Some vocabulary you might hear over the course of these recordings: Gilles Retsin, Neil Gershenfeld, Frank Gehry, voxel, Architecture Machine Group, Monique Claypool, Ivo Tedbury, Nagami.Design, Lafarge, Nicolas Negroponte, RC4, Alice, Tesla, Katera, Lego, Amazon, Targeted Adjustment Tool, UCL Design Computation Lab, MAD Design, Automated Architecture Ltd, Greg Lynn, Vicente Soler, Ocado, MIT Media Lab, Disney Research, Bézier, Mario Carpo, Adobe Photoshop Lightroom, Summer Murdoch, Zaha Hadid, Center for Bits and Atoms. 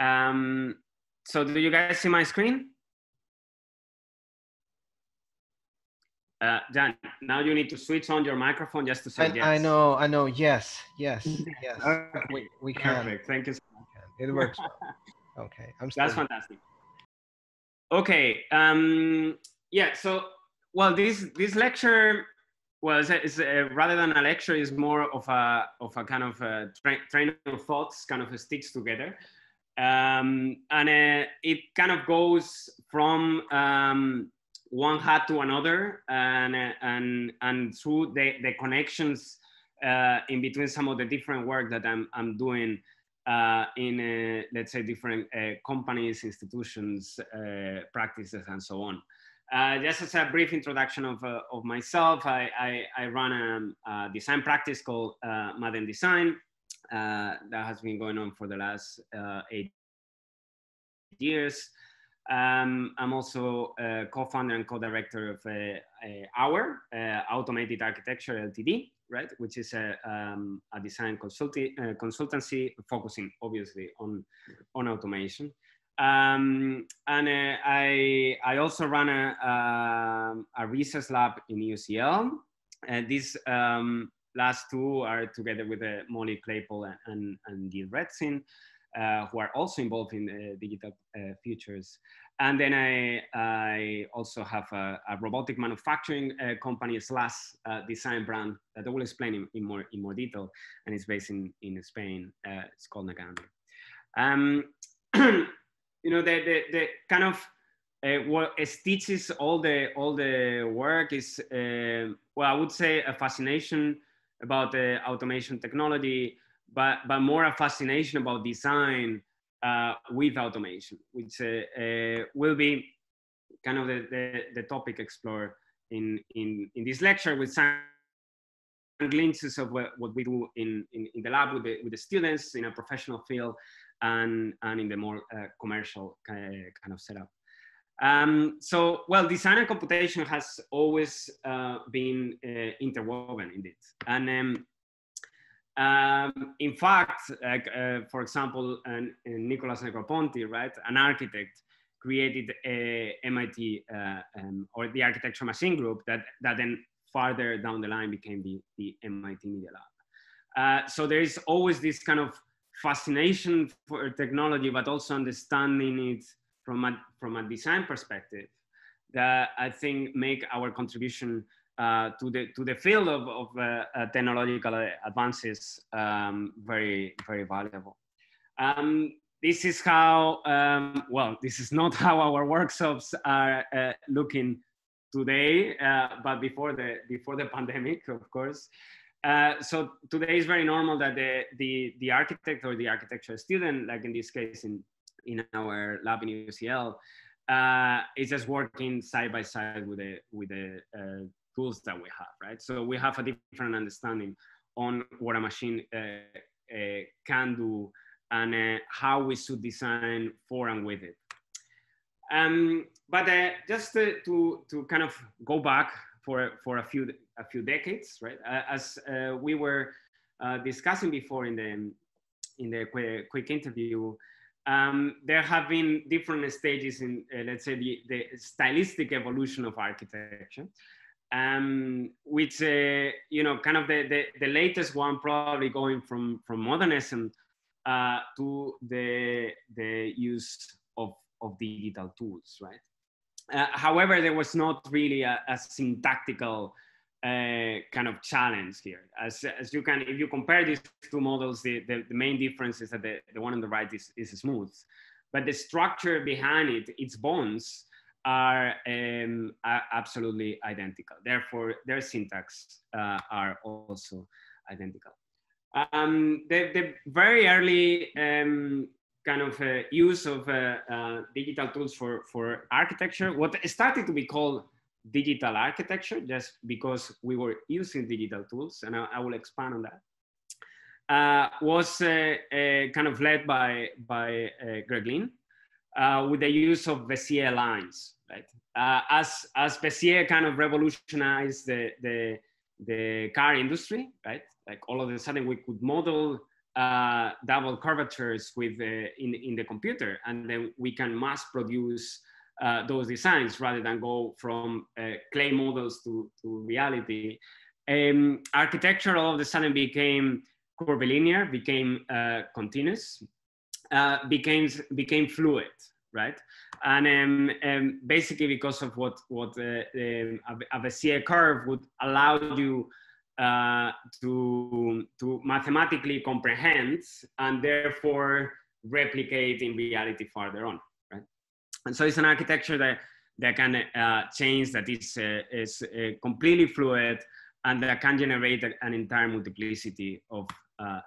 So do you guys see my screen? Dan, now you need to switch on your microphone just to say yes. I know, yes. Okay. We can. Perfect, thank you so much. It works. Okay, I'm still. That's fantastic. Okay, yeah, so, well, this lecture, well, it's rather than a lecture, is more of a kind of a train of thoughts, kind of sticks together. And it kind of goes from one hat to another, and through the connections in between some of the different work that I'm doing in let's say different companies, institutions, practices, and so on. Just as a brief introduction of myself, I run a design practice called MAD Design that has been going on for the last 8 years. I'm also co-founder and co-director of our Automated Architecture Ltd, right, which is a design consultancy focusing obviously on automation. And I also run a research lab in UCL, and these last two are together with Monique Claypool and Gilles Retsin, who are also involved in digital futures. And then I also have a robotic manufacturing company / design brand that I will explain in more detail, and it's based in Spain. It's called Ocado. You know, the kind of what stitches all the work is well, I would say a fascination about the automation technology, but more a fascination about design with automation, which will be kind of the topic explored in this lecture, with some glimpses of what we do in the lab with the students in a professional field and in the more commercial kind of setup. So, well, design and computation has always been interwoven indeed. And in fact, for example, Nicolas Negroponte, right, an architect, created a MIT or the Architecture Machine Group that then farther down the line became the MIT Media Lab. So there is always this kind of fascination for technology, but also understanding it from a design perspective, that I think make our contribution to the field of technological advances very, very valuable. This is how, well, this is not how our workshops are looking today, but before the pandemic, of course. So today is very normal that the architect or the architecture student, like in this case in our lab in UCL, is just working side by side with the tools that we have, right? So we have a different understanding on what a machine can do and how we should design for and with it. But just to kind of go back for a few decades, right? As we were discussing before in the quick interview, there have been different stages in let's say the stylistic evolution of architecture. Which you know, kind of the latest one probably going from modernism to the use of digital tools, right? However, there was not really a syntactical kind of challenge here. As you can, if you compare these two models, the main difference is that the one on the right is smooth, but the structure behind it, its bones, are absolutely identical. Therefore, their syntax are also identical. The very early kind of use of digital tools for architecture, what started to be called digital architecture, just because we were using digital tools, and I will expand on that, was kind of led by Greg Lynn with the use of Bézier lines. Right. As Bézier kind of revolutionized the car industry, right? Like all of a sudden we could model double curvatures with in the computer, and then we can mass produce those designs rather than go from clay models to reality. Architecture all of a sudden became curvilinear, became continuous, became fluid, right? And basically because of what a Bézier curve would allow you to mathematically comprehend and therefore replicate in reality farther on, right? And so it's an architecture that can change, that is completely fluid, and that can generate an entire multiplicity of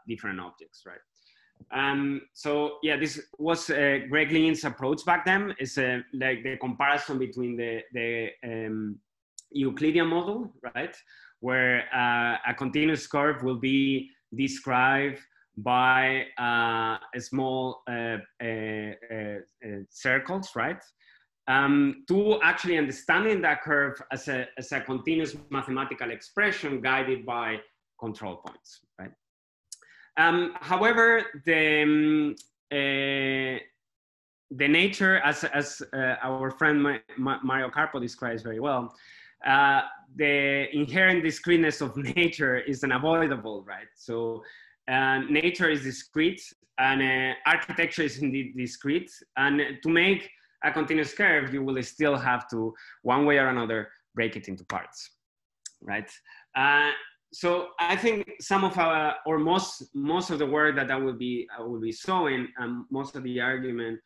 different objects, right? So yeah, this was Greg Lynn's approach back then. It's like the comparison between the Euclidean model, right? Where a continuous curve will be described by small circles, right? To actually understanding that curve as a continuous mathematical expression guided by control points, right? However, the nature, as our friend Mario Carpo describes very well, the inherent discreteness of nature is unavoidable, right? So nature is discrete, and architecture is indeed discrete. And to make a continuous curve, you will still have to, one way or another, break it into parts, right? So I think some of our, or most of the work that I will be showing, and most of the argument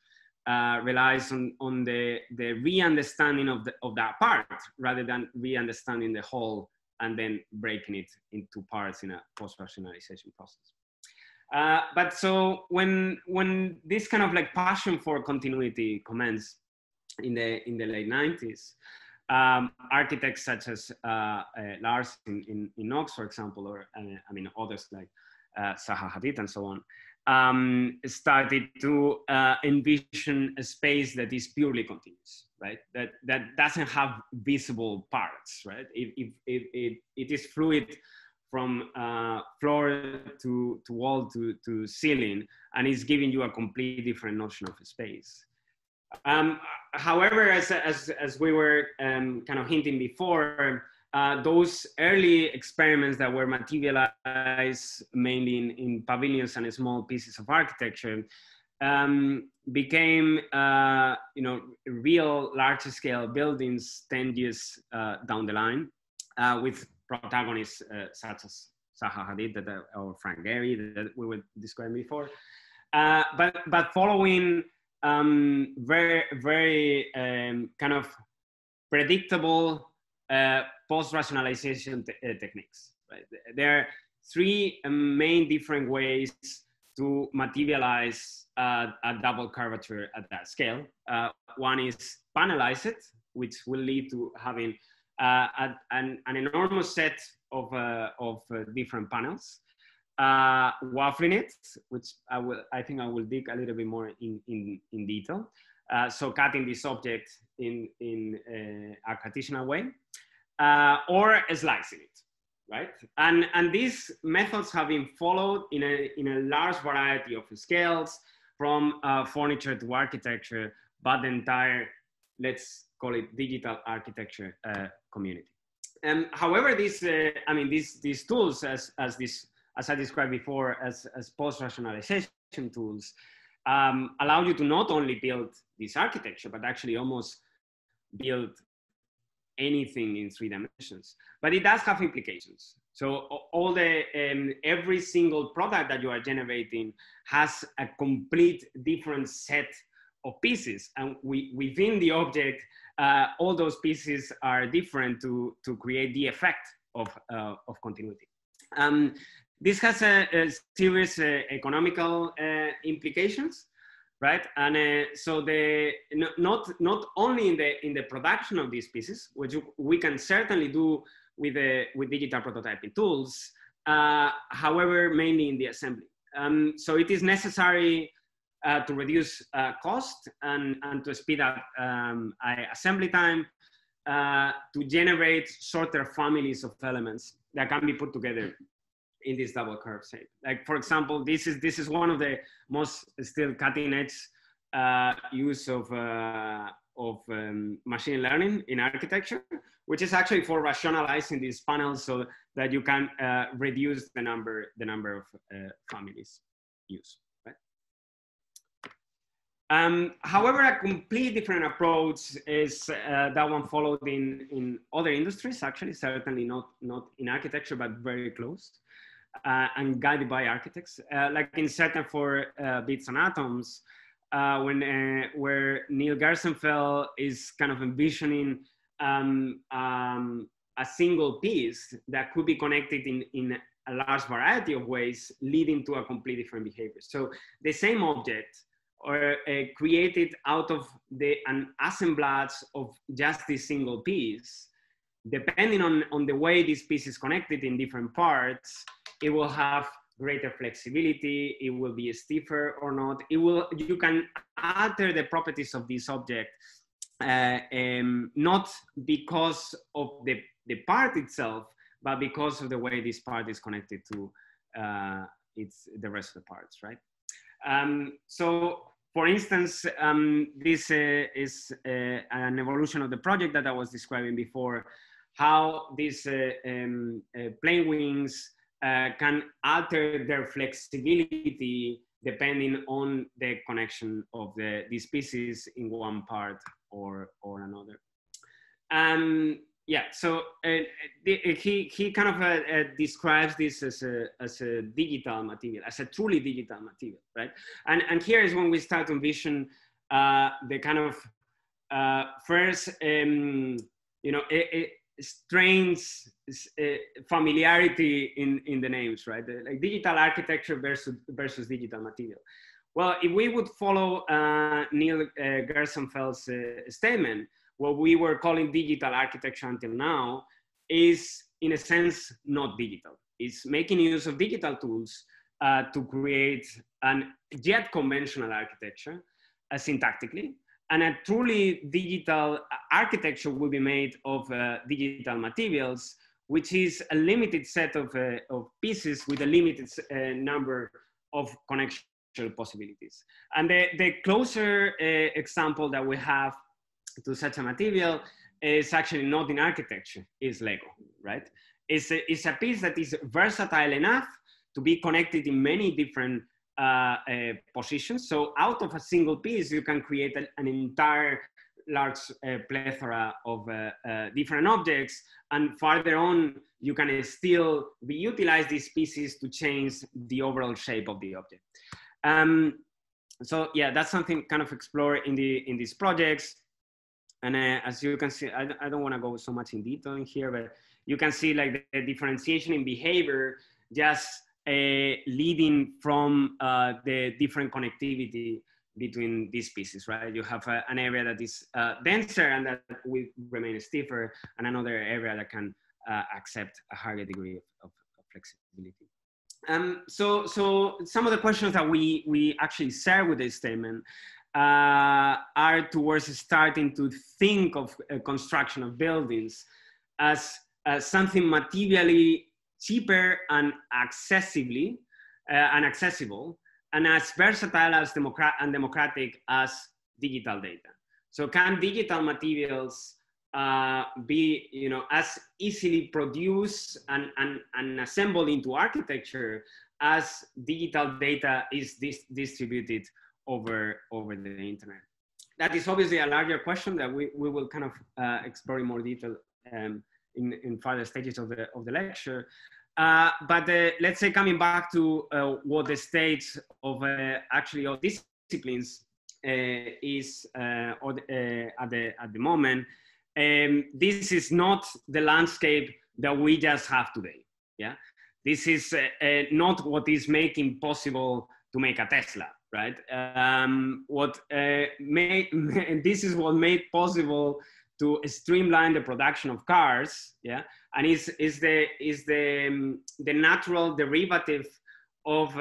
relies on the re-understanding of that part, rather than re-understanding the whole and then breaking it into parts in a post-rationalization process. But so when this kind of like passion for continuity commenced in the late 90s, architects such as Lars in Knox, for example, or I mean others like Zaha Hadid and so on, started to envision a space that is purely continuous, right? That doesn't have visible parts, right? It is fluid from floor to wall to ceiling, and it's giving you a completely different notion of space. However, as we were kind of hinting before, those early experiments that were materialized mainly in pavilions and small pieces of architecture became, real large-scale buildings 10 years down the line, with protagonists such as Zaha Hadid or Frank Gehry that we were describing before, but following very, very kind of predictable post-rationalization techniques, right? There are three main different ways to materialize a double curvature at that scale. One is panelize it, which will lead to having an enormous set of different panels. Waffling it, which I think I will dig a little bit more in detail. So cutting this object in a Cartesian way, or slicing it, right? And these methods have been followed in a large variety of scales, from furniture to architecture, but the entire, let's call it, digital architecture community. However, these tools, as I described before, as post-rationalization tools, allow you to not only build this architecture, but actually almost build anything in 3 dimensions. But it does have implications. So every single product that you are generating has a complete different set of pieces. And within the object, all those pieces are different to create the effect of continuity. This has a serious economical implications, right? And so not only in the production of these pieces, which we can certainly do with digital prototyping tools, however, mainly in the assembly. So it is necessary to reduce cost and to speed up assembly time, to generate shorter families of elements that can be put together in this double curve shape. Like, for example, this is one of the most still cutting edge use of machine learning in architecture, which is actually for rationalizing these panels so that you can reduce the number of families used. Right? However, a completely different approach is that one followed in other industries, actually, certainly not in architecture, but very close, and guided by architects, like in Center for Bits and Atoms, where Neil Gershenfeld is kind of envisioning a single piece that could be connected in a large variety of ways, leading to a completely different behavior. So the same object, or created out of an assemblage of just this single piece, depending on the way this piece is connected in different parts, it will have greater flexibility, it will be stiffer or not. You can alter the properties of this object, not because of the part itself, but because of the way this part is connected to the rest of the parts, right? So, for instance, this is an evolution of the project that I was describing before, how these plane wings can alter their flexibility depending on the connection of these pieces in one part or another. Yeah, so he kind of describes this as a digital material, as a truly digital material, right? And here is when we start to envision the kind of first, you know, strange familiarity in the names, right? Like digital architecture versus digital material. Well, if we would follow Neil Gershenfeld's statement, what we were calling digital architecture until now is, in a sense, not digital. It's making use of digital tools to create an yet conventional architecture syntactically. And a truly digital architecture will be made of digital materials, which is a limited set of pieces with a limited number of connection possibilities. And the closer example that we have to such a material is actually not in architecture, is Lego, right? It's a piece that is versatile enough to be connected in many different positions. So out of a single piece, you can create an entire large plethora of different objects. And farther on, you can still reutilize these pieces to change the overall shape of the object. So yeah, that's something kind of explored in these projects. And as you can see, I don't want to go so much in detail in here, but you can see like the differentiation in behavior just leading from the different connectivity between these pieces, right? You have an area that is denser and that will remain stiffer, and another area that can accept a higher degree of flexibility. So some of the questions that we actually share with this statement are towards starting to think of construction of buildings as something materially cheaper and accessible, and as versatile as democratic as digital data. So can digital materials be, you know, as easily produced and assembled into architecture as digital data is distributed over the internet? That is obviously a larger question that we will kind of explore in more detail in further stages of the lecture. But let's say, coming back to what the state of actually all disciplines is at the moment, this is not the landscape that we just have today. Yeah, this is not what is making possible to make a Tesla, right? This is what made possible to streamline the production of cars, yeah, and is the natural derivative of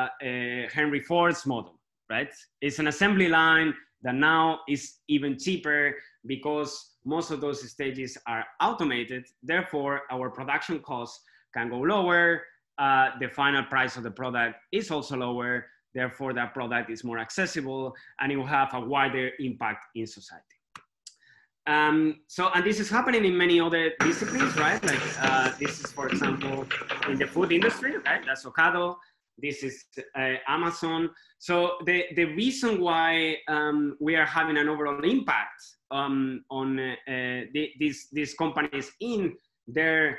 Henry Ford's model, right? It's an assembly line that now is even cheaper because most of those stages are automated. Therefore, our production costs can go lower, the final price of the product is also lower. Therefore, that product is more accessible and it will have a wider impact in society. And this is happening in many other disciplines, right? Like this is, for example, in the food industry, right? That's Ocado. This is Amazon. So the reason why we are having an overall impact on these companies in their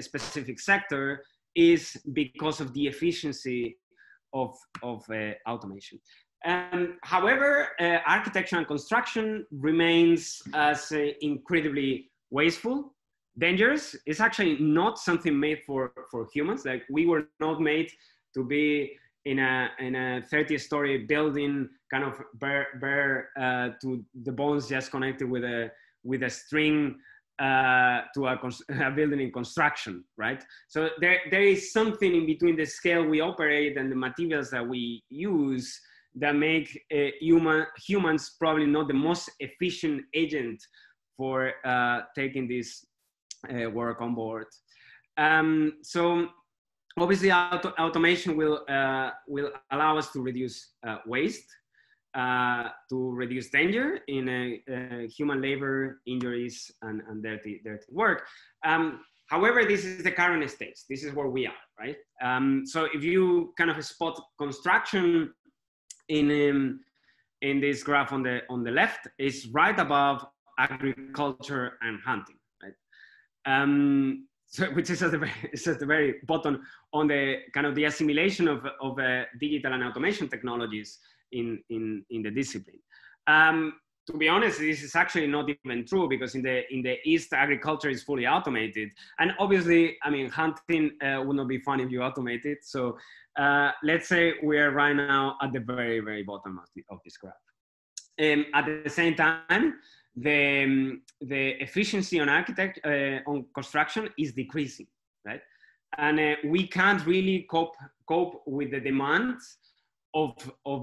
specific sector is because of the efficiency of automation. However, architecture and construction remains as incredibly wasteful, dangerous. It's actually not something made for humans. Like, we were not made to be in a 30-story building, kind of bare to the bones, just connected with a string to a building in construction, right? So there is something in between the scale we operate and the materials that we use that make humans probably not the most efficient agent for taking this work on board. So obviously automation will allow us to reduce waste, to reduce danger in human labor, injuries, and dirty work. However, this is the current state. This is where we are, right? So if you kind of spot construction in this graph on the left, is right above agriculture and hunting, right? So which is at the very bottom on the kind of the assimilation of digital and automation technologies in the discipline. To be honest, this is actually not even true, because in the East, agriculture is fully automated, and obviously, I mean, hunting would not be fun if you automate it. So let's say we are right now at the very bottom of this graph. At the same time, the efficiency on on construction is decreasing, right? And we can't really cope with the demands of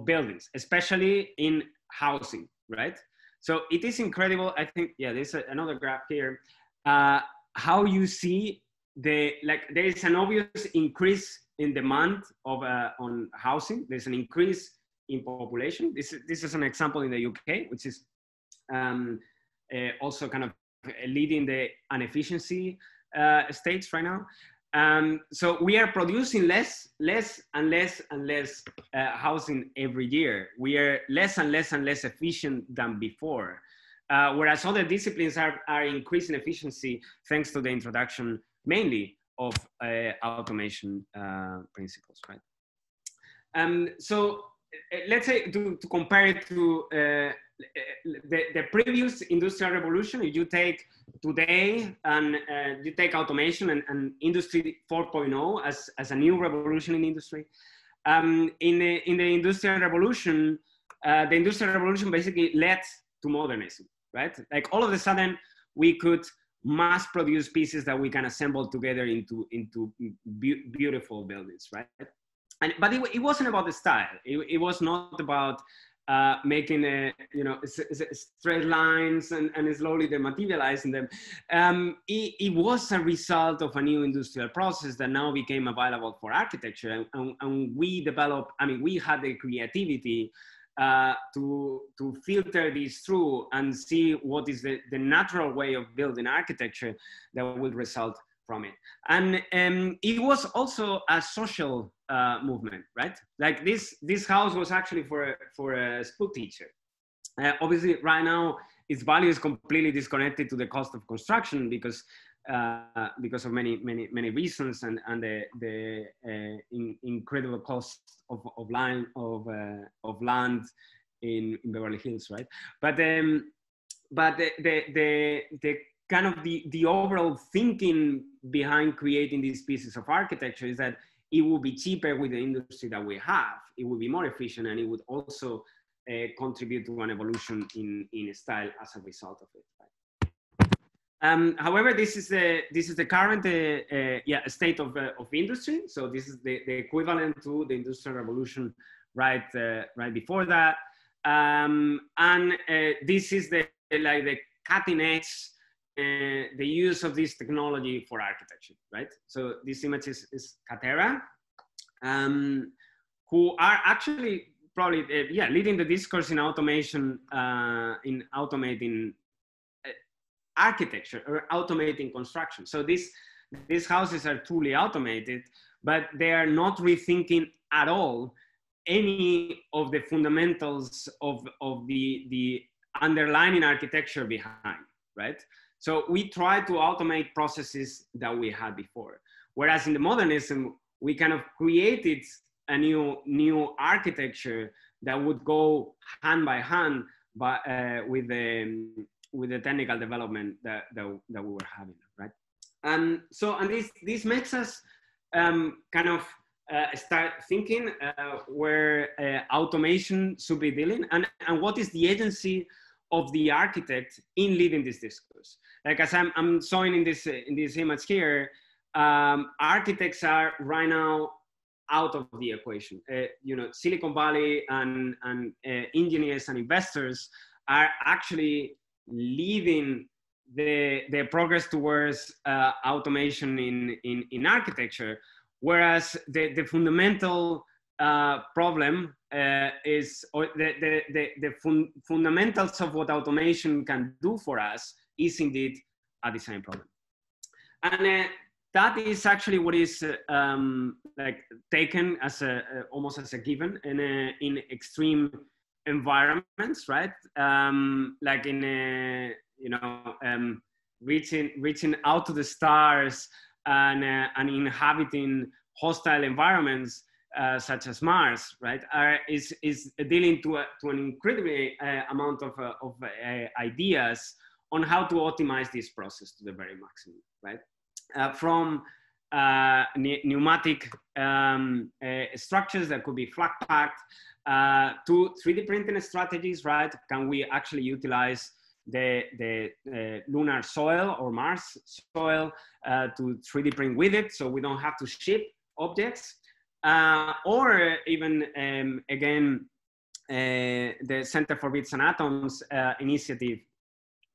buildings, especially in housing, right? So it is incredible. I think, yeah, there's another graph here. How you see there is an obvious increase in demand on housing. There's an increase in population. This is an example in the UK, which is also kind of leading the inefficiency states right now. So we are producing less and less housing every year. We are less and less efficient than before, whereas other disciplines are increasing efficiency thanks to the introduction mainly of automation principles, right? So let's say to compare it to the previous industrial revolution, if you take today and you take automation and industry 4.0 as a new revolution in industry. In the industrial revolution, basically led to modernism, right? Like, all of a sudden we could mass produce pieces that we can assemble together into beautiful buildings, right? But it wasn't about the style. It was not about making straight lines and slowly dematerializing them. It was a result of a new industrial process that now became available for architecture, and we developed, I mean, we had the creativity to filter these through and see what is the natural way of building architecture that will result from it. And it was also a social movement, right? Like, this house was actually for a school teacher. Obviously, right now, its value is completely disconnected to the cost of construction because of many reasons, and the incredible cost of land in Beverly Hills, right? But the kind of the overall thinking behind creating these pieces of architecture is that it will be cheaper with the industry that we have. It will be more efficient, and it would also contribute to an evolution in style as a result of it. However, this is the current state of industry. So this is the equivalent to the Industrial Revolution right before that, this is the cutting edge the use of this technology for architecture, right? So this image is Katera, who are actually probably leading the discourse in automation, in automating architecture or automating construction. So these houses are truly automated, but they are not rethinking at all any of the fundamentals of the underlying architecture behind, right? So we try to automate processes that we had before. Whereas in the modernism, we kind of created a new architecture that would go hand by hand but, with the technical development that we were having, right? And so, and this makes us kind of start thinking where automation should be dealing and what is the agency of the architect in leading this discourse. Like as I'm showing in this image here, architects are right now out of the equation. You know, Silicon Valley and engineers and investors are actually leading the progress towards automation in architecture, whereas the fundamental problem is, or the fundamentals of what automation can do for us is indeed a design problem. And that is actually what is like taken as almost as a given in extreme environments, right? Like in reaching out to the stars and inhabiting hostile environments such as Mars, right? Is dealing to an incredibly amount of ideas on how to optimize this process to the very maximum, right? From pneumatic structures that could be flat packed to 3D printing strategies, right? Can we actually utilize the lunar soil or Mars soil to 3D print with it so we don't have to ship objects? Or even, again, the Center for Bits and Atoms initiative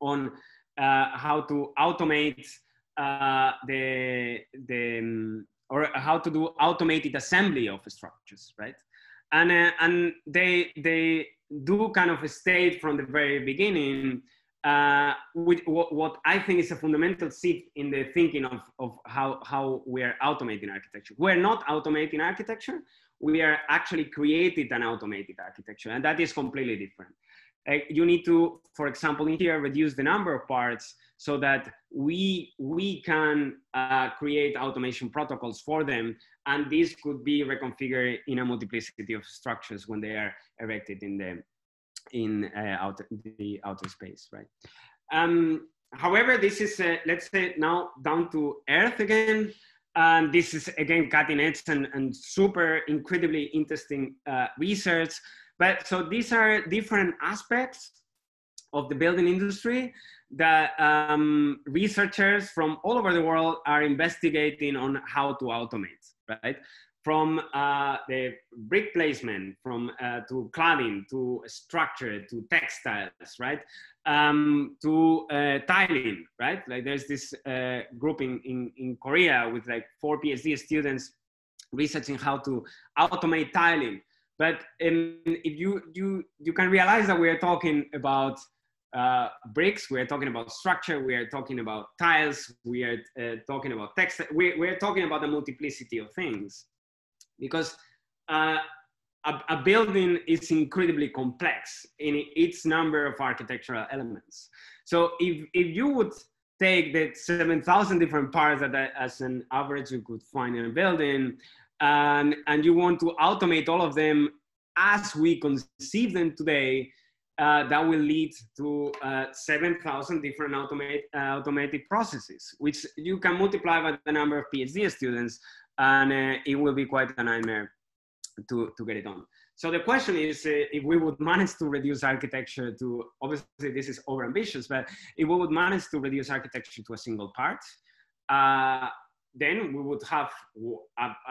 on how to automate or how to do automated assembly of structures, right? And they do kind of state from the very beginning with what I think is a fundamental shift in the thinking of how we are automating architecture. We're not automating architecture. We are actually creating an automated architecture, and that is completely different. You need to, for example, in here, reduce the number of parts so that we can create automation protocols for them, and these could be reconfigured in a multiplicity of structures when they are erected in the outer space, right? However, this is, let's say, now down to earth again. And this is, again, cutting edge and super incredibly interesting research. But so these are different aspects of the building industry that researchers from all over the world are investigating on how to automate, right? From the brick placement, from to cladding, to structure, to textiles, right? To tiling, right? Like there's this group in Korea with like 4 PhD students researching how to automate tiling. But if you can realize that we are talking about bricks, we are talking about structure, we are talking about tiles, we are talking about textiles, we are talking about the multiplicity of things. Because a building is incredibly complex in its number of architectural elements. So if you would take the 7,000 different parts that as an average you could find in a building, and you want to automate all of them as we conceive them today, that will lead to 7,000 different automated processes, which you can multiply by the number of PhD students, and it will be quite a nightmare to get it on. So the question is if we would manage to reduce architecture to, obviously this is overambitious, but if we would manage to reduce architecture to a single part, then we would have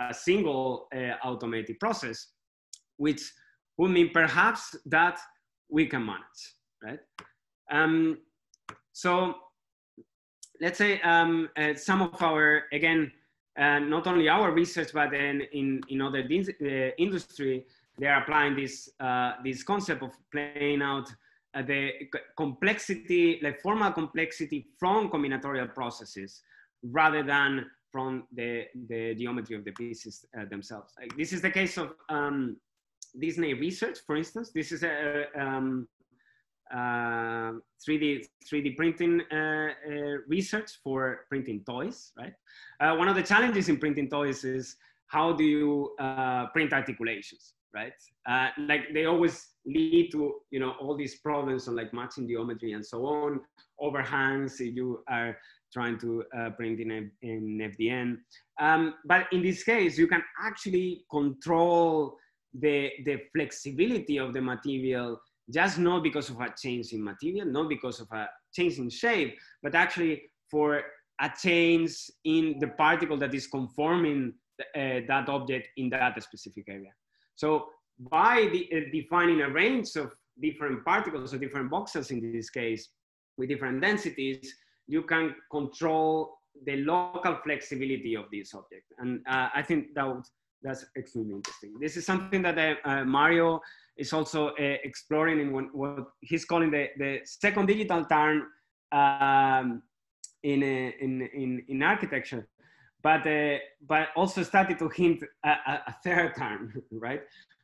a single automated process, which would mean perhaps that we can manage, right? So let's say some of our, again, not only our research, but then in other industry, they're applying this concept of playing out the complexity, like formal complexity from combinatorial processes rather than from the geometry of the pieces themselves. Like, this is the case of Disney Research, for instance. This is a 3D printing research for printing toys, right? One of the challenges in printing toys is how do you print articulations, right? Like they always lead to, you know, all these problems on like matching geometry and so on, overhangs if you are trying to print in FDN. But in this case, you can actually control the flexibility of the material, just not because of a change in material, not because of a change in shape, but actually for a change in the particle that is conforming that object in that specific area. So by defining a range of different particles or different voxels in this case with different densities, you can control the local flexibility of this object. And I think that's extremely interesting. This is something that Mario is also exploring in what he's calling the second digital turn in architecture, but also started to hint a third turn, right?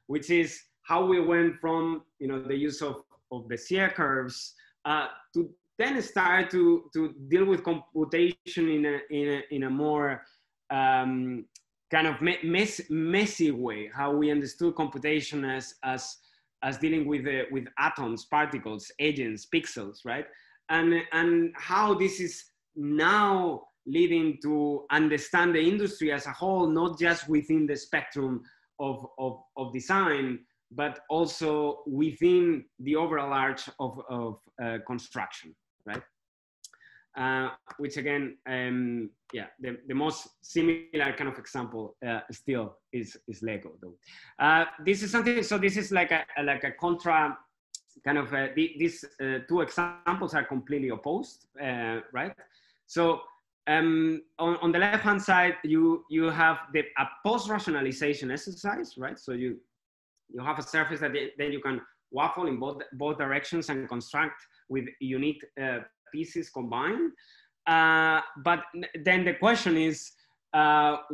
Which is how we went from, you know, the use of Bézier curves to then start to deal with computation in a more kind of messy way, how we understood computation as dealing with atoms, particles, agents, pixels, right? And how this is now leading to understand the industry as a whole, not just within the spectrum of design, but also within the overall arch of construction, right? Which again, yeah, the most similar kind of example still is Lego, though. This is something. So this is like a contra kind of. These two examples are completely opposed, right? So on the left hand side, you have a post-rationalization exercise, right? So you have a surface that then you can waffle in both directions and construct with unique pieces combined, but then the question is,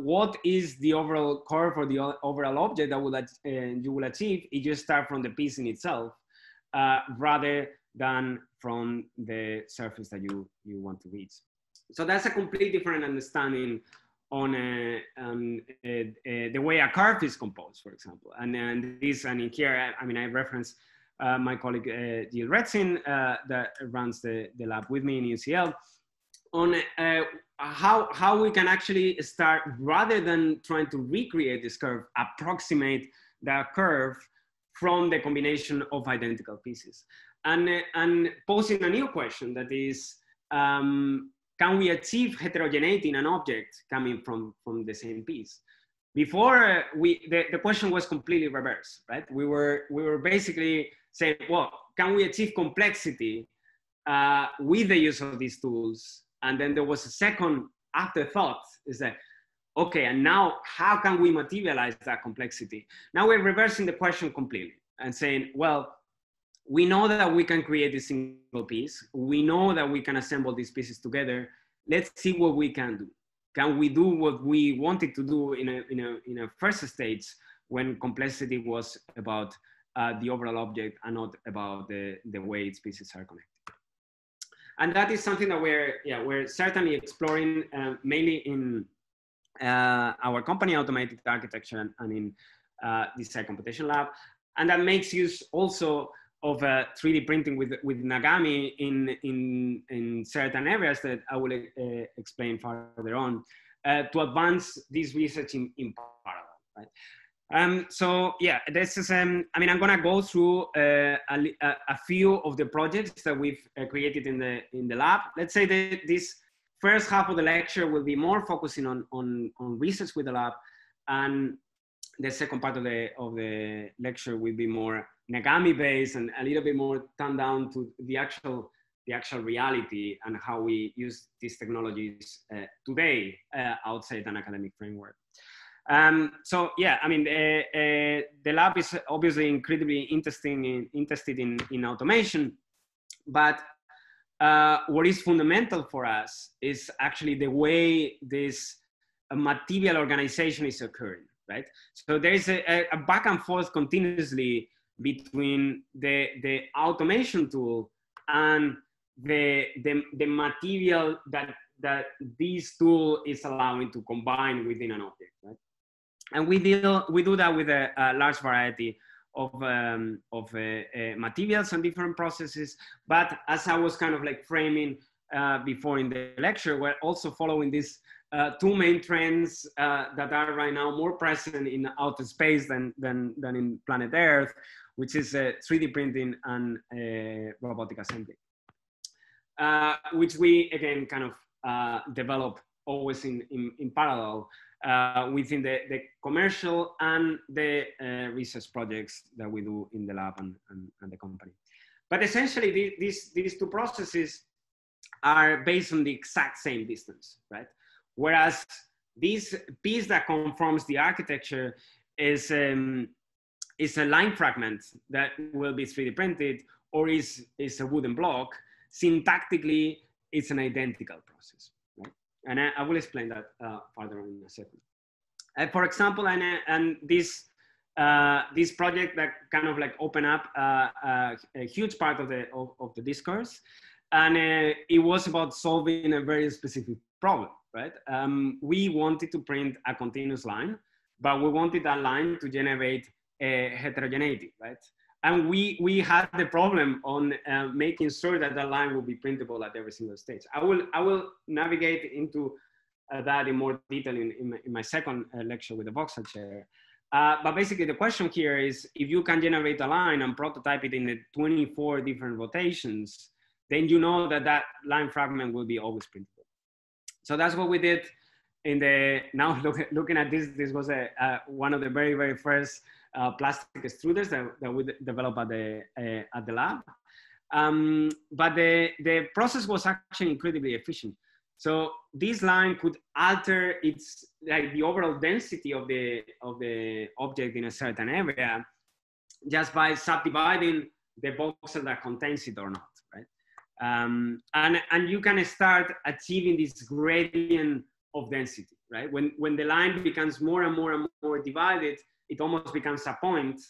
what is the overall curve or the overall object that you will achieve if you start from the piece in itself rather than from the surface that you want to reach? So that's a completely different understanding on the way a curve is composed, for example. And in here, I mean, I reference my colleague Gilles Retsin that runs the lab with me in UCL on how we can actually start, rather than trying to recreate this curve, approximate that curve from the combination of identical pieces. And posing a new question that is, can we achieve heterogeneity in an object coming from the same piece? Before, the question was completely reversed, right? We were basically saying, well, can we achieve complexity with the use of these tools? And then there was a second afterthought, is that, okay, and now how can we materialize that complexity? Now we're reversing the question completely and saying, well, we know that we can create this single piece. We know that we can assemble these pieces together. Let's see what we can do. Can we do what we wanted to do in a first stage when complexity was about the overall object and not about the way its pieces are connected? And that is something that we're certainly exploring mainly in our company, Automated Architecture, and in Design Computation Lab. And that makes use also of 3D printing with Nagami in certain areas that I will explain further on to advance this research in parallel, right? So yeah, this is, I mean, I'm gonna go through a few of the projects that we've created in the lab. Let's say that this first half of the lecture will be more focusing on research with the lab, and the second part of the lecture will be more Nagami based and a little bit more turned down to the actual the actual reality and how we use these technologies today outside an academic framework. So yeah, I mean, the lab is obviously incredibly interested in automation, but what is fundamental for us is actually the way this material organization is occurring, right? So there is a back and forth continuously between the automation tool and the material that this tool is allowing to combine within an object, right? And we do that with a large variety of materials and different processes. But as I was kind of like framing before in the lecture, we're also following these two main trends that are right now more present in outer space than in planet Earth, which is 3D printing and robotic assembly, which we again kind of develop always in parallel within the commercial and the research projects that we do in the lab and the company. But essentially these two processes are based on the exact same distance, right? Whereas this piece that conforms the architecture is a line fragment that will be 3D printed, or is a wooden block. Syntactically, it's an identical process, right? And I will explain that further in a second. For example, and this project that kind of like opened up a huge part of the discourse, and it was about solving a very specific problem, right? We wanted to print a continuous line, but we wanted that line to generate heterogeneity, right? And we had the problem on making sure that the line will be printable at every single stage. I will navigate into that in more detail in my second lecture with the voxel chair. But basically the question here is, if you can generate a line and prototype it in the 24 different rotations, then you know that that line fragment will be always printable. So that's what we did in the, now looking at this, this was one of the very, very first plastic extruders that we developed at the lab. But the process was actually incredibly efficient. So this line could alter its, like the overall density of the object in a certain area just by subdividing the voxel that contains it or not, right? And you can start achieving this gradient of density, right? When the line becomes more and more and more divided, it almost becomes a point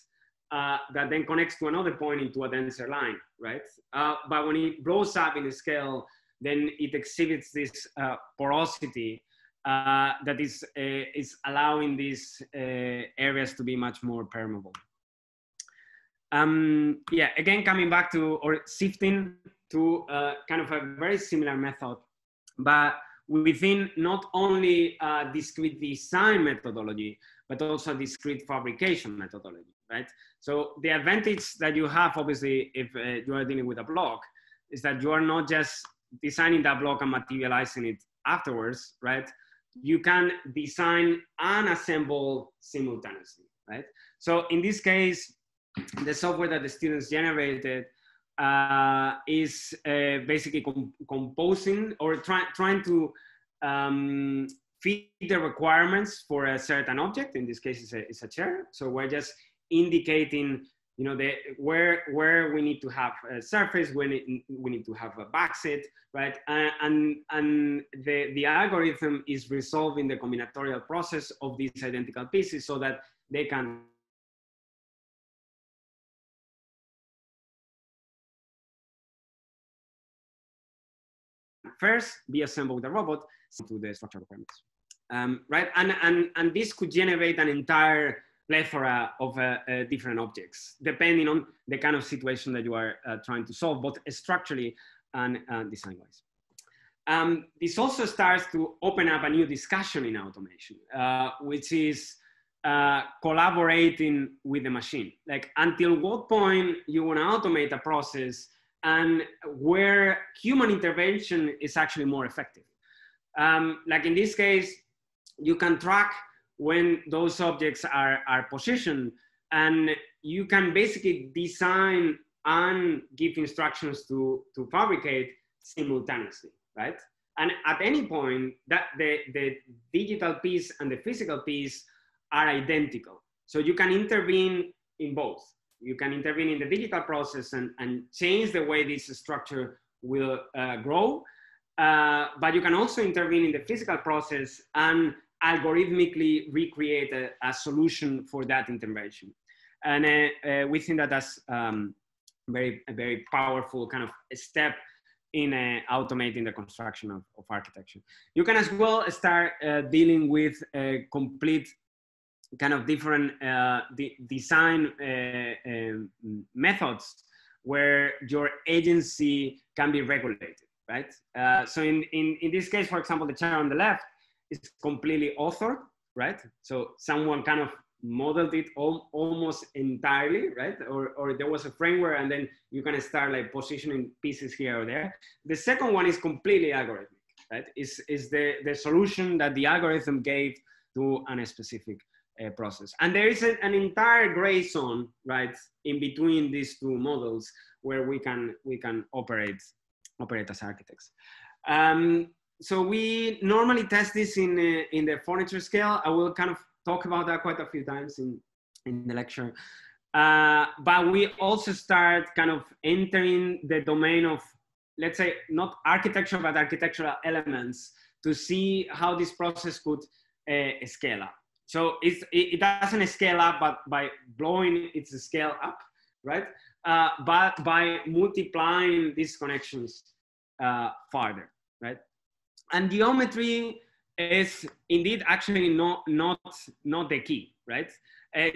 that then connects to another point into a denser line, right? But when it blows up in a scale, then it exhibits this porosity that is allowing these areas to be much more permeable. Yeah, again, coming back to, or shifting to kind of a very similar method, but within not only discrete design methodology, but also discrete fabrication methodology, right? So the advantage that you have, obviously, if you are dealing with a block, is that you are not just designing that block and materializing it afterwards, right? You can design and assemble simultaneously, right? So in this case, the software that the students generated is basically composing or trying to fit the requirements for a certain object. In this case, it's a chair. So we're just indicating, you know, where we need to have a surface, when we need to have a backseat, right? And the algorithm is resolving the combinatorial process of these identical pieces so that they can first be assembled with a robot to the structural requirements, right? And this could generate an entire plethora of different objects, depending on the kind of situation that you are trying to solve, both structurally and design-wise. This also starts to open up a new discussion in automation, which is collaborating with the machine. Like, until what point you want to automate a process and where human intervention is actually more effective. Like in this case, you can track when those objects are positioned, and you can basically design and give instructions to fabricate simultaneously, right? And at any point, that the digital piece and the physical piece are identical. So you can intervene in both. You can intervene in the digital process and change the way this structure will grow. But you can also intervene in the physical process and algorithmically recreate a solution for that intervention. And we think that that's a very powerful kind of step in automating the construction of architecture. You can as well start dealing with a complete kind of different design methods where your agency can be regulated, right? So in this case, for example, the chair on the left is completely authored, right? So someone kind of modeled it almost entirely, right? Or there was a framework and then you can start like positioning pieces here or there. The second one is completely algorithmic, right? It's the solution that the algorithm gave to a specific process. And there is an entire gray zone, right, in between these two models where we can operate as architects. So we normally test this in the furniture scale. I will kind of talk about that quite a few times in the lecture. But we also start kind of entering the domain of, let's say, not architecture, but architectural elements to see how this process could scale up. So it doesn't scale up, but by blowing its scale up, right? But by multiplying these connections farther, right? And geometry is indeed actually not the key, right?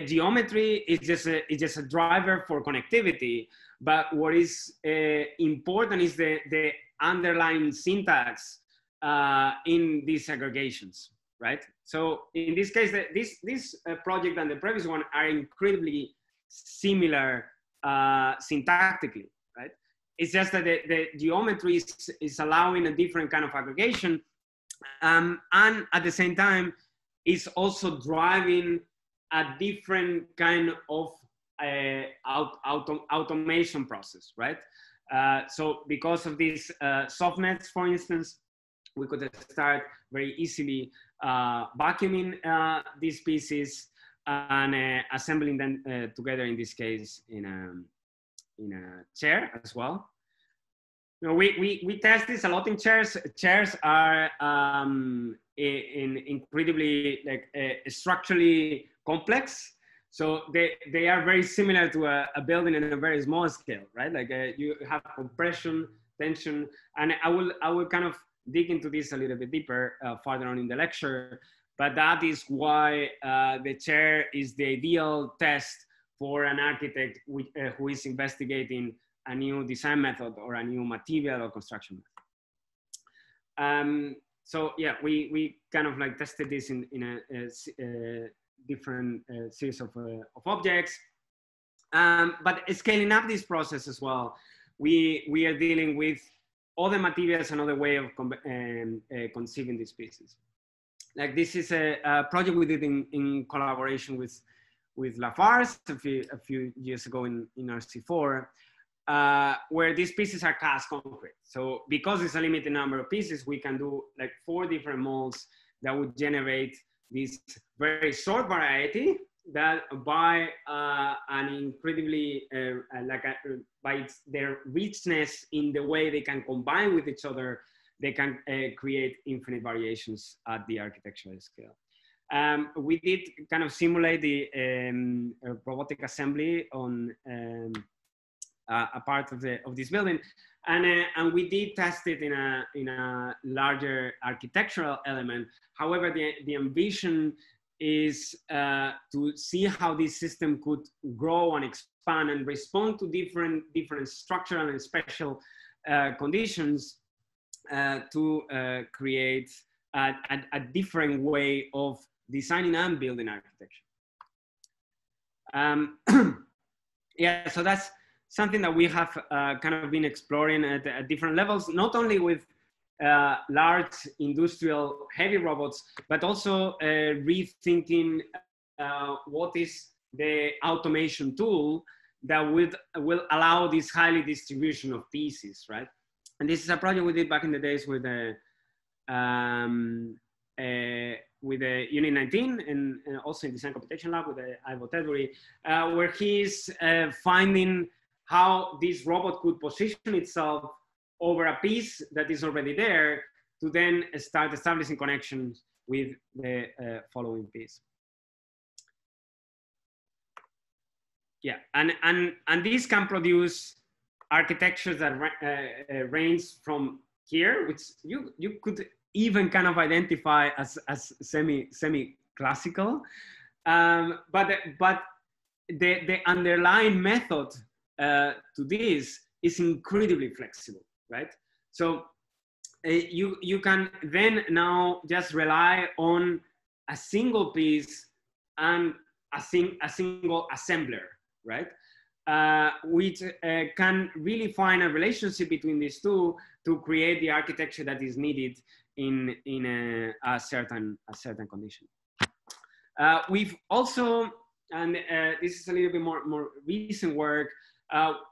Geometry is just a driver for connectivity, but what is important is the underlying syntax in these aggregations, right? So in this case, this project and the previous one are incredibly similar syntactically, right? It's just that the geometry is allowing a different kind of aggregation, and at the same time, it's also driving a different kind of automation process, right? So because of these softnets, for instance, we could start very easily vacuuming these pieces and assembling them together, in this case, in a chair as well. No, we test this a lot in chairs. Chairs are incredibly like structurally complex, so they are very similar to a building in a very small scale, right? Like you have compression, tension, and I will kind of dig into this a little bit deeper farther on in the lecture. But that is why the chair is the ideal test for an architect who is investigating a new design method or a new material or construction method. So yeah, we kind of like tested this in a different series of objects. But scaling up this process as well, we are dealing with other materials, another way of conceiving these pieces. Like this is a project we did in collaboration with Lafarge a few years ago in RC4, where these pieces are cast concrete. So because it's a limited number of pieces, we can do like 4 different molds that would generate this very short variety that by an incredibly, by their richness in the way they can combine with each other, they can create infinite variations at the architectural scale. We did kind of simulate the robotic assembly on a part of this building, and we did test it in a larger architectural element. However, the ambition is to see how this system could grow and expand and respond to different structural and special conditions to create a different way of designing and building architecture. Yeah, so that's something that we have kind of been exploring at different levels, not only with large industrial heavy robots, but also rethinking what is the automation tool that will allow this highly distribution of pieces, right? And this is a project we did back in the days with Unit 19 and also in Design Computation Lab with Ivo Tedbury, where he's finding how this robot could position itself over a piece that is already there to then start establishing connections with the following piece. Yeah, and these can produce architectures that range from here, which you could even kind of identify as semi-classical, but the underlying method to this is incredibly flexible, right? So you can then now just rely on a single piece and a single assembler, right? Which can really find a relationship between these two to create the architecture that is needed in a certain condition. We've also, and this is a little bit more recent work,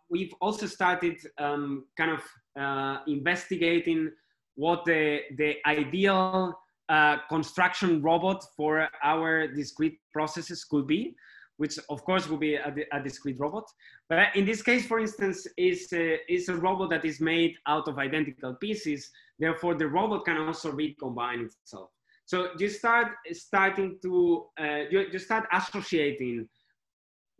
we've also started kind of investigating what the ideal construction robot for our discrete processes could be, which of course will be a discrete robot. But in this case, for instance, is a robot that is made out of identical pieces. Therefore, the robot can also recombine itself. So you start associating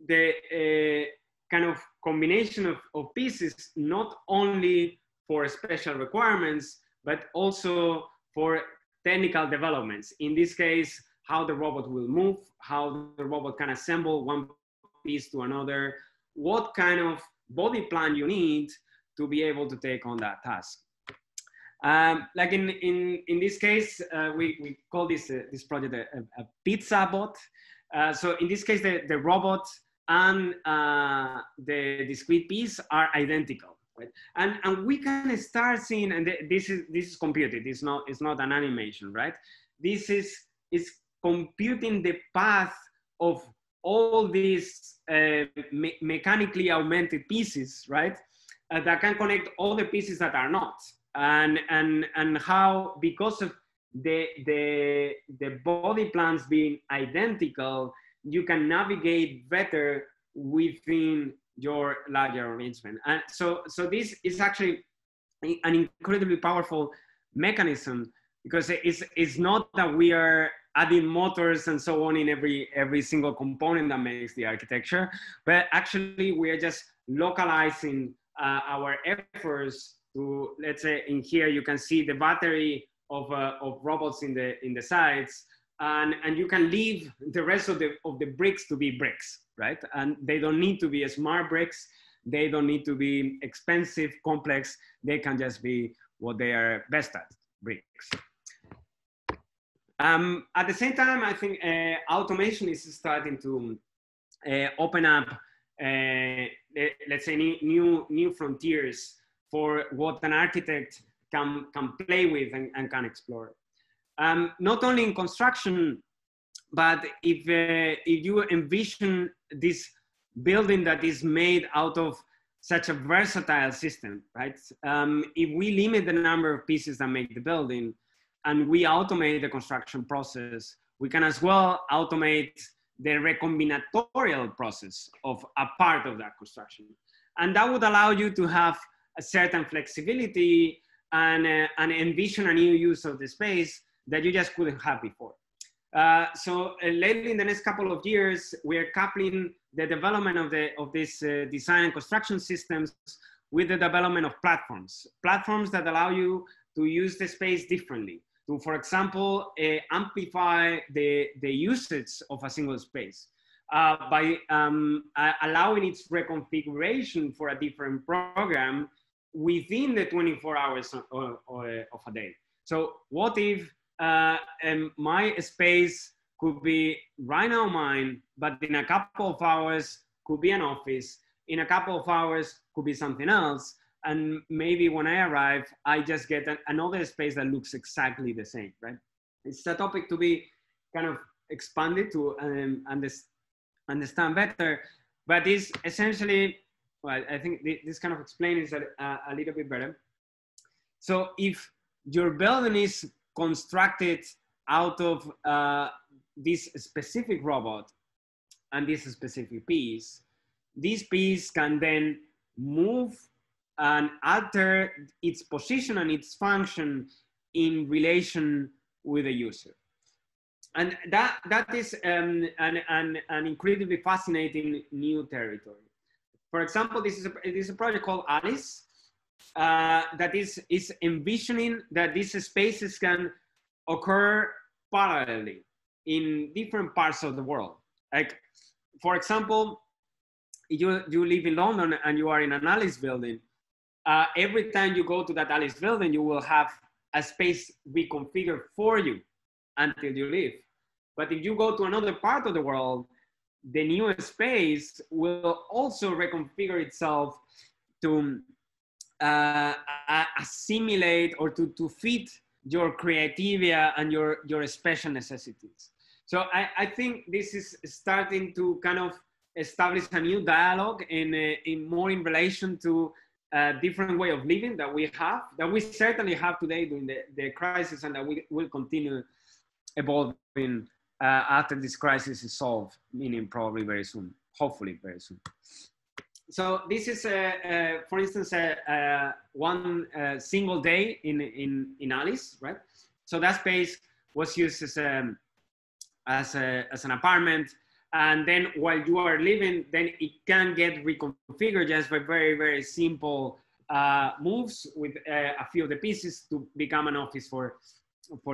the kind of combination of pieces, not only for special requirements, but also for technical developments. In this case, how the robot will move, how the robot can assemble one piece to another, what kind of body plan you need to be able to take on that task. Like in this case, we call this project a pizza bot. So in this case, the robot and the discrete piece are identical, right? And we can start seeing, and this is computed, it's not an animation, right? This is computing the path of all these mechanically augmented pieces, right? That can connect all the pieces that are not. And how, because of the body plans being identical, you can navigate better within your larger arrangement. And so this is actually an incredibly powerful mechanism, because it's not that we are adding motors and so on in every single component that makes the architecture, but actually we are just localizing our efforts to, let's say, in here you can see the battery of robots in the sides, and you can leave the rest of the bricks to be bricks, right? And they don't need to be smart bricks, they don't need to be expensive, complex, they can just be what they are best at, bricks. At the same time, I think automation is starting to open up, let's say, new frontiers for what an architect can play with and can explore. Not only in construction, but if you envision this building that is made out of such a versatile system, right? If we limit the number of pieces that make the building, and we automate the construction process, we can as well automate the recombinatorial process of a part of that construction. And that would allow you to have a certain flexibility and envision a new use of the space that you just couldn't have before. So lately, in the next couple of years, we are coupling the development of this design and construction systems with the development of platforms. Platforms that allow you to use the space differently, to, for example, amplify the usage of a single space by allowing its reconfiguration for a different program within the 24 hours of a day. So what if my space could be right now mine, but in a couple of hours could be an office, in a couple of hours could be something else, and maybe when I arrive, I just get another space that looks exactly the same, right? It's a topic to be kind of expanded to understand better, But this essentially, well, I think this kind of explains it a little bit better. So if your building is constructed out of this specific robot and this specific piece, this piece can then move and alter its position and its function in relation with the user. And that is an incredibly fascinating new territory. For example, this is a project called Alice that is envisioning that these spaces can occur parallelly in different parts of the world. Like, for example, you live in London and you are in an Alice building. Every time you go to that Alice building, you will have a space reconfigured for you until you leave. But if you go to another part of the world, the new space will also reconfigure itself to assimilate or to fit your creativity and your special necessities. So I think this is starting to kind of establish a new dialogue in relation to a different way of living that we have, that we certainly have today during the crisis, and that we will continue evolving after this crisis is solved, meaning probably very soon, hopefully very soon. So this is, for instance, one single day in Alice, right? So that space was used as an apartment, and then while you are living, then it can get reconfigured just by very, very simple moves with a few of the pieces to become an office for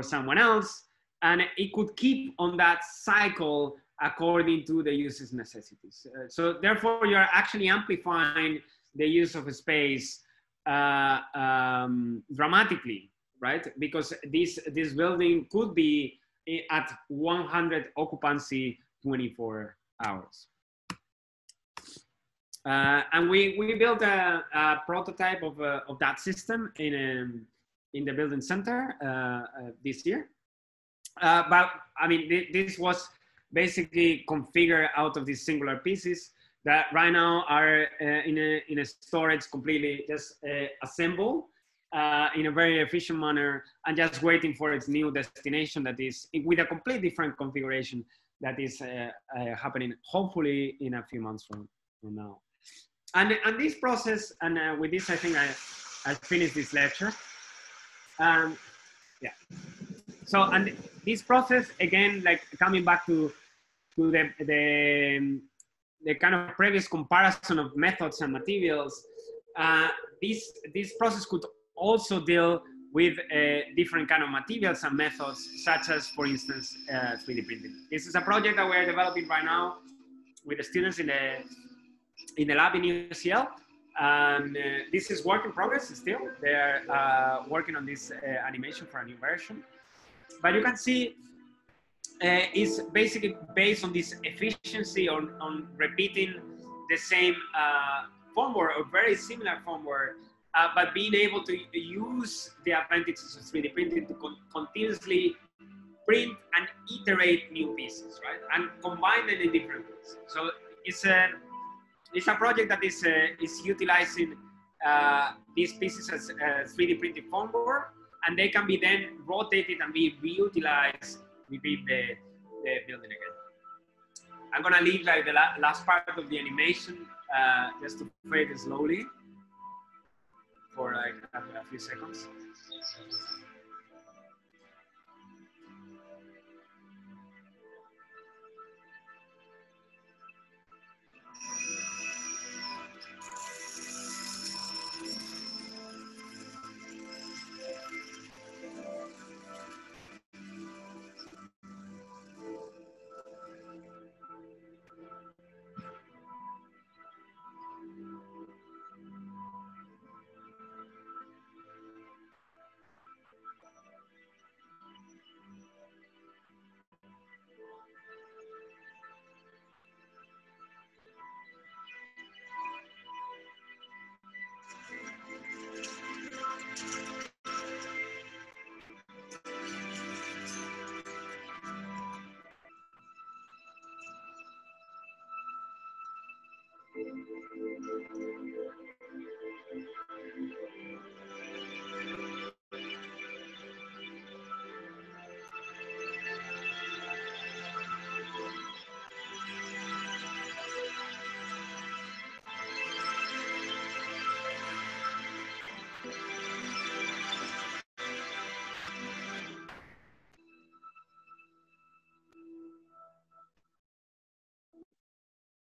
someone else. And it could keep on that cycle according to the user's necessities. So therefore, you are actually amplifying the use of a space dramatically, right? Because this building could be at 100 occupancy 24 hours. And we built a prototype of that system in the building center this year. But I mean, this was basically configured out of these singular pieces that right now are in a storage, completely just assembled in a very efficient manner and just waiting for its new destination, that is with a completely different configuration that is happening hopefully in a few months from now. And this process, and with this, I think I finished this lecture. Yeah. So, and this process, again, like coming back to the kind of previous comparison of methods and materials, this process could also deal with different kind of materials and methods, such as, for instance, 3D printing. This is a project that we're developing right now with the students in the lab in UCL. And this is work in progress still. They're working on this animation for a new version. But you can see it's basically based on this efficiency on repeating the same firmware or very similar firmware, but being able to use the advantages of 3D printing to continuously print and iterate new pieces, right? And combine them in different ways. So it's a project that is utilizing these pieces as 3D printed firmware, and they can be then rotated and be reutilized within the building again. I'm gonna leave like the last part of the animation just to fade it slowly for like a few seconds.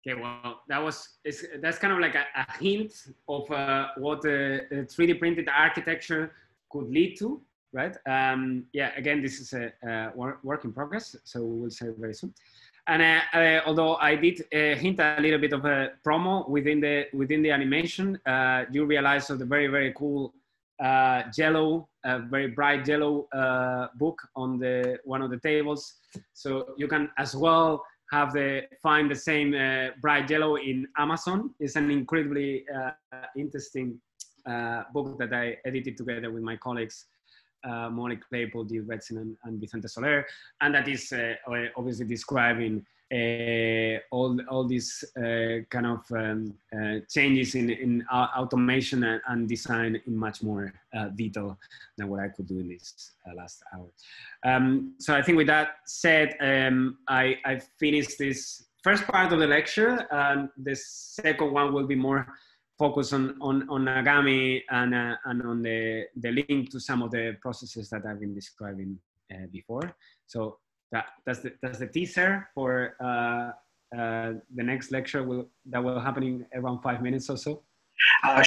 Okay, well, that was, that's kind of like a hint of what a 3D printed architecture could lead to, right? Yeah, again, this is a work in progress, so we will say very soon. And although I did hint a little bit of a promo within the animation, you realize the very cool yellow, very bright yellow book on the one of the tables. So you can as well have the find the same bright yellow in Amazon. It's an incredibly interesting book that I edited together with my colleagues, Monique Claypool, Gilles Retsin, and Vicente Soler, and that is obviously describing all these kind of changes in automation and design in much more detail than what I could do in this last hour. So I think with that said, I finished this first part of the lecture, and the second one will be more focus on Agami and on the link to some of the processes that I've been describing before. So that's the teaser for the next lecture that will happen in around 5 minutes or so.